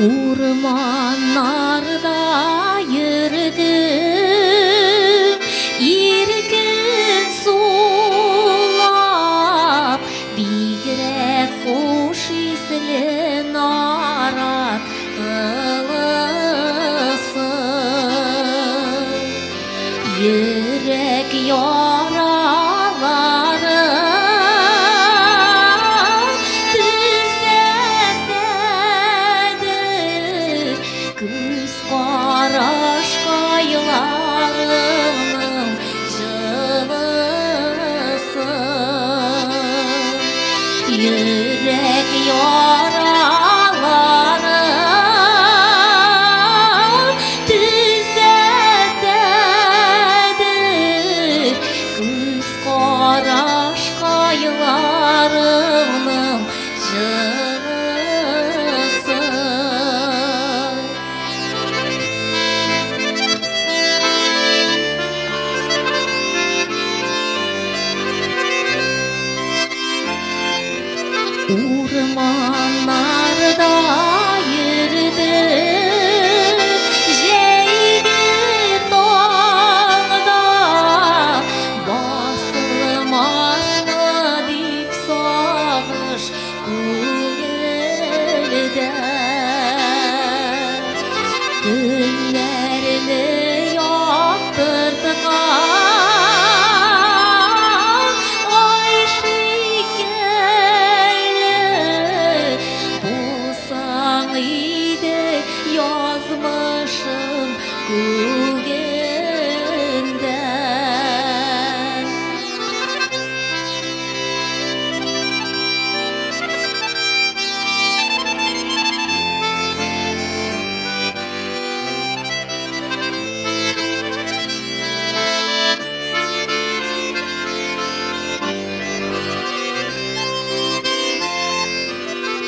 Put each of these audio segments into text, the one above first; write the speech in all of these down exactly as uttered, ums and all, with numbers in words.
Урманнарда йөрдүм, иркен сулап, бигрәк хуш исле нарат ылысын. Йөрәк яралары Yürek yaralarım düzeltedir Göz karaş kaylarımın jırısı Урманнарда йөрдүм, жәйге таңда басылмасмы дип сагыш күңелдә Төннәрне яктырткан Yazmışım kugenden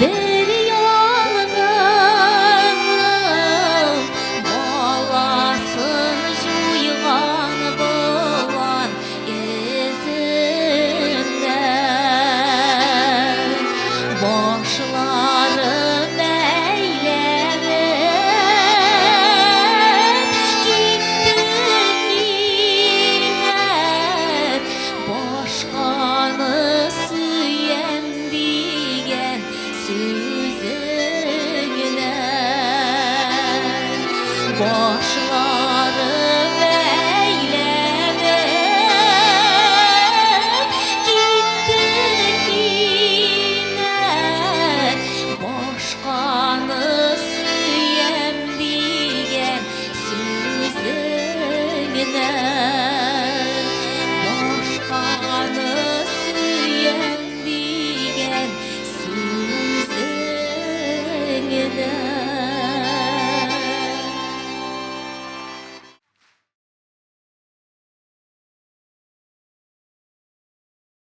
Bir yalgızım Balasın juygan bulan izinden Başlarım eyleyip Gitti minnet Başkanı süyem diyen Sözüne başlarım eyleyip Gitti yine Başkanı süyem diyen Sözüne Başkanı süyem diyen Yeah.